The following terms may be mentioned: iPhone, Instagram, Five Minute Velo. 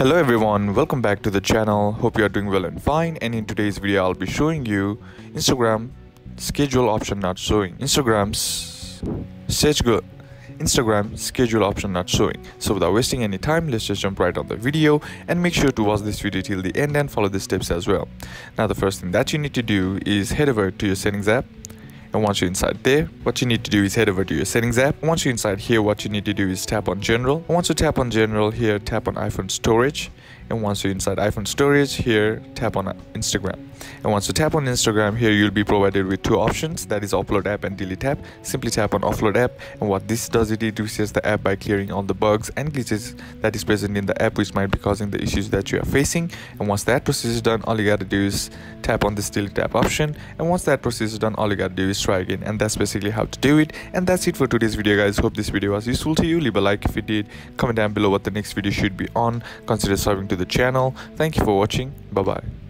Hello everyone, welcome back to the channel. Hope you are doing well and fine. And in today's video I'll be showing you Instagram schedule option not showing. Instagram schedule option not showing. So without wasting any time, let's just jump right on the video, and make sure to watch this video till the end and follow the steps as well. Now the first thing that you need to do is head over to your settings app. And once you're inside there, what you need to do is head over to your settings app. Once you're inside here, what you need to do is tap on general. Once you tap on general here, tap on iPhone storage. And once you're inside iPhone storage here, tap on Instagram. And once you tap on Instagram here, you'll be provided with two options, that is upload app and delete app. Simply tap on offload app, and what this does, it reduces the app by clearing all the bugs and glitches that is present in the app, which might be causing the issues that you are facing. And once that process is done, all you gotta do is tap on this delete app option, and once that process is done, all you gotta do is try again. And that's basically how to do it. And that's it for today's video, guys. Hope this video was useful to you. Leave a like if it did, comment down below what the next video should be on, consider subscribing to the channel. Thank you for watching. Bye bye.